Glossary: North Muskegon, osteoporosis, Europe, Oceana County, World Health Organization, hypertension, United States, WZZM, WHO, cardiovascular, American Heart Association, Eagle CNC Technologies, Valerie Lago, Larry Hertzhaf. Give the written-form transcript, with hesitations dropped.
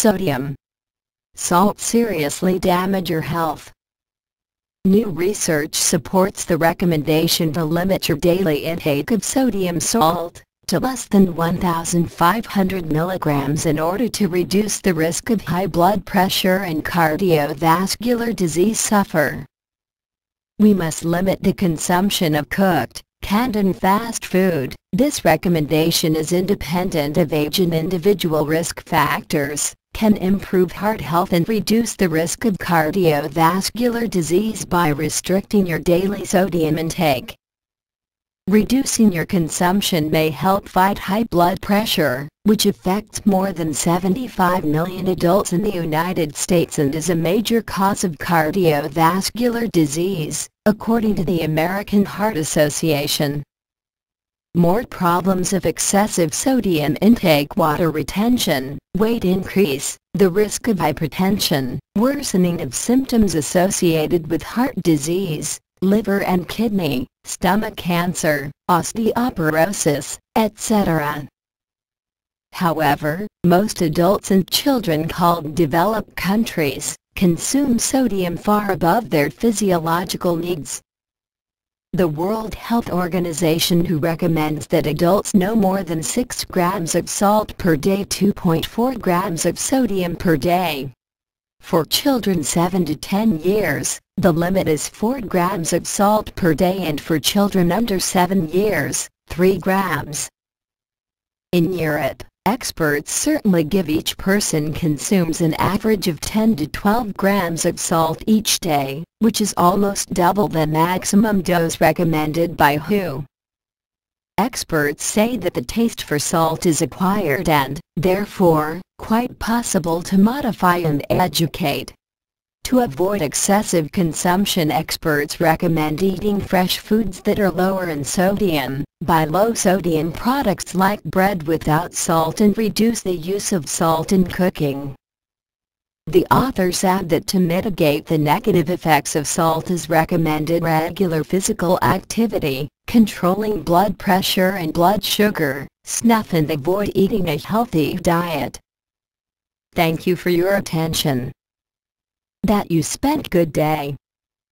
sodium. Salts seriously damage your health. New research supports the recommendation to limit your daily intake of sodium salt to less than 1,500 milligrams in order to reduce the risk of high blood pressure and cardiovascular disease suffer. We must limit the consumption of cooked, canned and fast food. This recommendation is independent of age and individual risk factors, can improve heart health and reduce the risk of cardiovascular disease by restricting your daily sodium intake. Reducing your consumption may help fight high blood pressure, which affects more than 75 million adults in the United States and is a major cause of cardiovascular disease, according to the American Heart Association. More problems of excessive sodium intake: water retention, weight increase, the risk of hypertension, worsening of symptoms associated with heart disease, liver and kidney, stomach cancer, osteoporosis, etc. However, most adults and children called developed countries consume sodium far above their physiological needs. The World Health Organization, WHO, recommends that adults no more than 6 grams of salt per day, 2.4 grams of sodium per day. For children 7 to 10 years, the limit is 4 grams of salt per day, and for children under 7 years, 3 grams. In Europe, experts certainly give each person consumes an average of 10 to 12 grams of salt each day, which is almost double the maximum dose recommended by WHO. Experts say that the taste for salt is acquired and, therefore, quite possible to modify and educate. To avoid excessive consumption, experts recommend eating fresh foods that are lower in sodium, buy low-sodium products like bread without salt, and reduce the use of salt in cooking. The authors add that to mitigate the negative effects of salt is recommended regular physical activity, controlling blood pressure and blood sugar, snuff, and avoid eating a healthy diet. Thank you for your attention. That you spent good day.